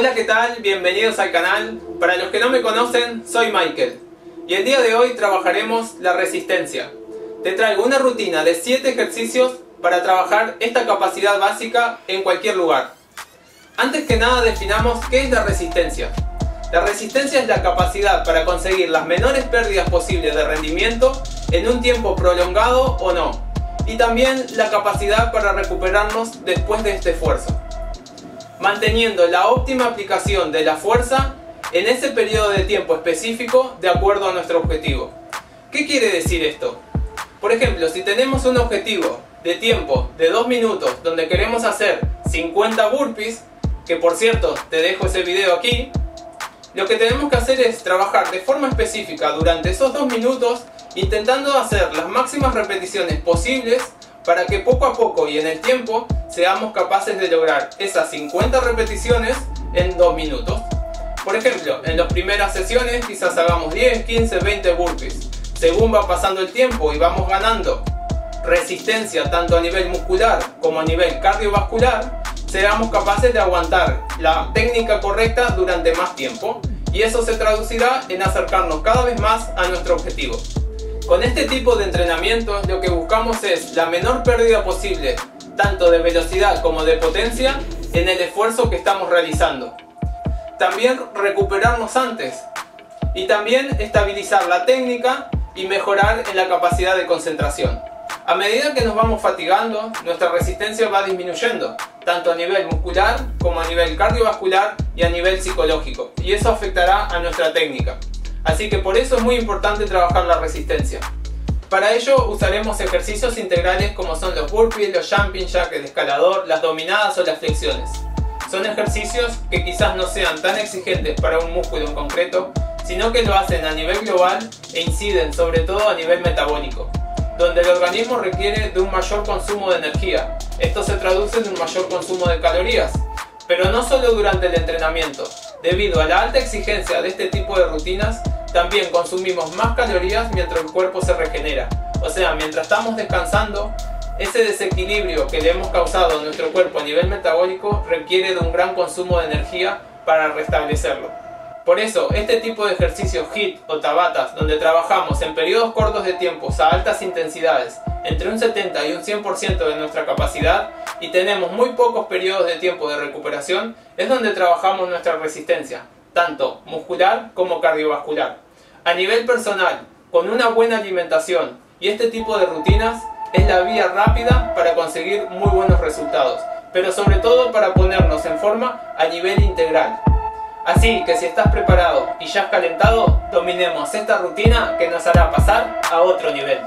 Hola, ¿qué tal? Bienvenidos al canal. Para los que no me conocen, soy Michael y el día de hoy trabajaremos la resistencia. Te traigo una rutina de 7 ejercicios para trabajar esta capacidad básica en cualquier lugar. Antes que nada, definamos qué es la resistencia. La resistencia es la capacidad para conseguir las menores pérdidas posibles de rendimiento en un tiempo prolongado o no, y también la capacidad para recuperarnos después de este esfuerzo, manteniendo la óptima aplicación de la fuerza en ese periodo de tiempo específico de acuerdo a nuestro objetivo. ¿Qué quiere decir esto? Por ejemplo, si tenemos un objetivo de tiempo de 2 minutos donde queremos hacer 50 burpees, que por cierto te dejo ese video aquí, lo que tenemos que hacer es trabajar de forma específica durante esos 2 minutos intentando hacer las máximas repeticiones posibles para que poco a poco y en el tiempo seamos capaces de lograr esas 50 repeticiones en 2 minutos. Por ejemplo, en las primeras sesiones quizás hagamos 10, 15, 20 burpees. Según va pasando el tiempo y vamos ganando resistencia tanto a nivel muscular como a nivel cardiovascular, seremos capaces de aguantar la técnica correcta durante más tiempo y eso se traducirá en acercarnos cada vez más a nuestro objetivo. Con este tipo de entrenamientos lo que buscamos es la menor pérdida posible, tanto de velocidad como de potencia, en el esfuerzo que estamos realizando. También recuperarnos antes y también estabilizar la técnica y mejorar en la capacidad de concentración. A medida que nos vamos fatigando, nuestra resistencia va disminuyendo, tanto a nivel muscular como a nivel cardiovascular y a nivel psicológico, y eso afectará a nuestra técnica. Así que por eso es muy importante trabajar la resistencia. Para ello usaremos ejercicios integrales como son los burpees, los jumping jack, el escalador, las dominadas o las flexiones. Son ejercicios que quizás no sean tan exigentes para un músculo en concreto, sino que lo hacen a nivel global e inciden sobre todo a nivel metabólico, donde el organismo requiere de un mayor consumo de energía. Esto se traduce en un mayor consumo de calorías, pero no solo durante el entrenamiento. Debido a la alta exigencia de este tipo de rutinas, también consumimos más calorías mientras el cuerpo se regenera. O sea, mientras estamos descansando, ese desequilibrio que le hemos causado a nuestro cuerpo a nivel metabólico requiere de un gran consumo de energía para restablecerlo. Por eso, este tipo de ejercicios HIIT o Tabatas, donde trabajamos en periodos cortos de tiempo a altas intensidades, entre un 70 y un 100% de nuestra capacidad, y tenemos muy pocos periodos de tiempo de recuperación, es donde trabajamos nuestra resistencia, tanto muscular como cardiovascular. A nivel personal, con una buena alimentación y este tipo de rutinas, es la vía rápida para conseguir muy buenos resultados, pero sobre todo para ponernos en forma a nivel integral. Así que si estás preparado y ya has calentado, dominemos esta rutina que nos hará pasar a otro nivel.